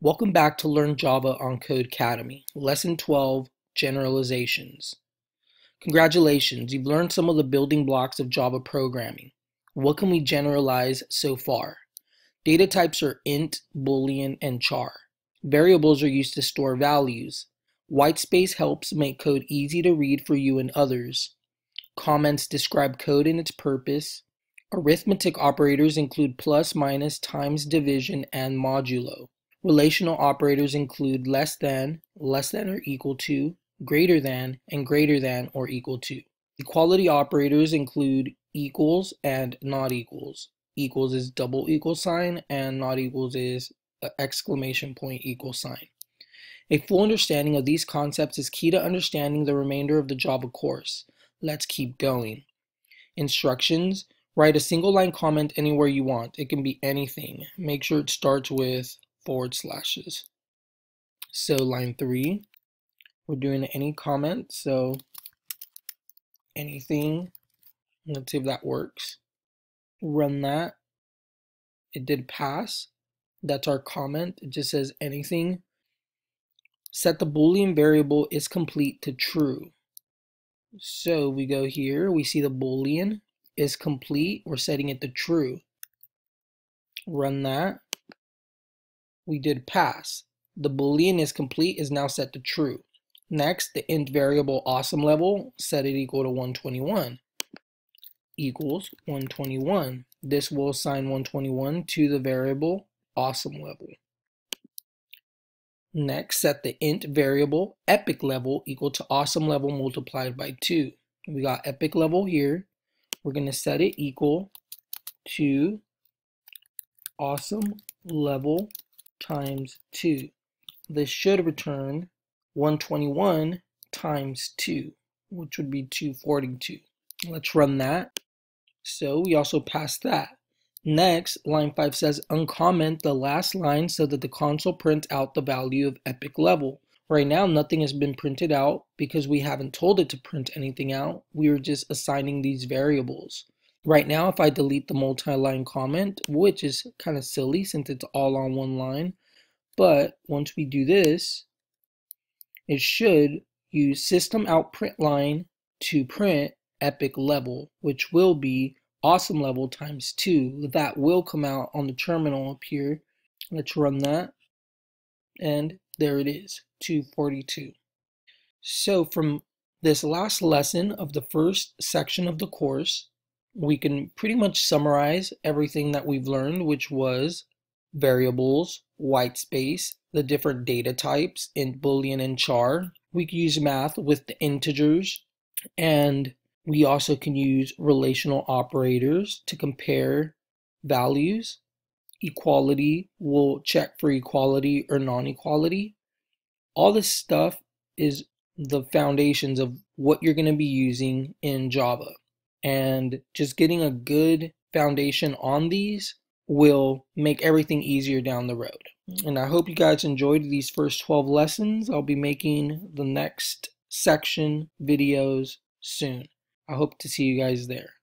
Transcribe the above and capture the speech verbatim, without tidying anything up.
Welcome back to Learn Java on Codecademy, Lesson twelve, Generalizations. Congratulations, you've learned some of the building blocks of Java programming. What can we generalize so far? Data types are int, boolean, and char. Variables are used to store values. Whitespace helps make code easy to read for you and others. Comments describe code and its purpose. Arithmetic operators include plus, minus, times, division, and modulo. Relational operators include less than, less than or equal to, greater than, and greater than or equal to. Equality operators include equals and not equals. Equals is double equal sign and not equals is exclamation point equal sign. A full understanding of these concepts is key to understanding the remainder of the Java course. Let's keep going. Instructions. Write a single line comment anywhere you want. It can be anything. Make sure it starts with forward slashes. So line three, we're doing any comment, so anything. Let's see if that works. Run that. It did pass. That's our comment. It just says anything. Set the Boolean variable is complete to true. So we go here, we see the Boolean is complete. We're setting it to true. Run that. We did pass. The Boolean is complete is now set to true. Next, the int variable awesome level, set it equal to one twenty-one. Equals one twenty-one. This will assign one twenty-one to the variable awesome level. Next, set the int variable epic level equal to awesome level multiplied by two. We got epic level here. We're going to set it equal to awesome level times two. This should return one twenty-one times two, which would be two forty-two. Let's run that. So we also passed that. Next, line five says uncomment the last line so that the console prints out the value of epic level. Right now, nothing has been printed out because we haven't told it to print anything out. We are just assigning these variables. Right now, if I delete the multi-line comment, which is kind of silly since it's all on one line, but once we do this, it should use system out print line to print epic level, which will be awesome level times two. That will come out on the terminal up here. Let's run that, and there it is, two forty-two. So from this last lesson of the first section of the course, we can pretty much summarize everything that we've learned, which was variables, whitespace, the different data types, int, boolean, and char. We can use math with the integers, and we also can use relational operators to compare values. Equality will check for equality or non-equality. All this stuff is the foundations of what you're going to be using in Java. And just getting a good foundation on these will make everything easier down the road. And I hope you guys enjoyed these first twelve lessons. I'll be making the next section videos soon. I hope to see you guys there.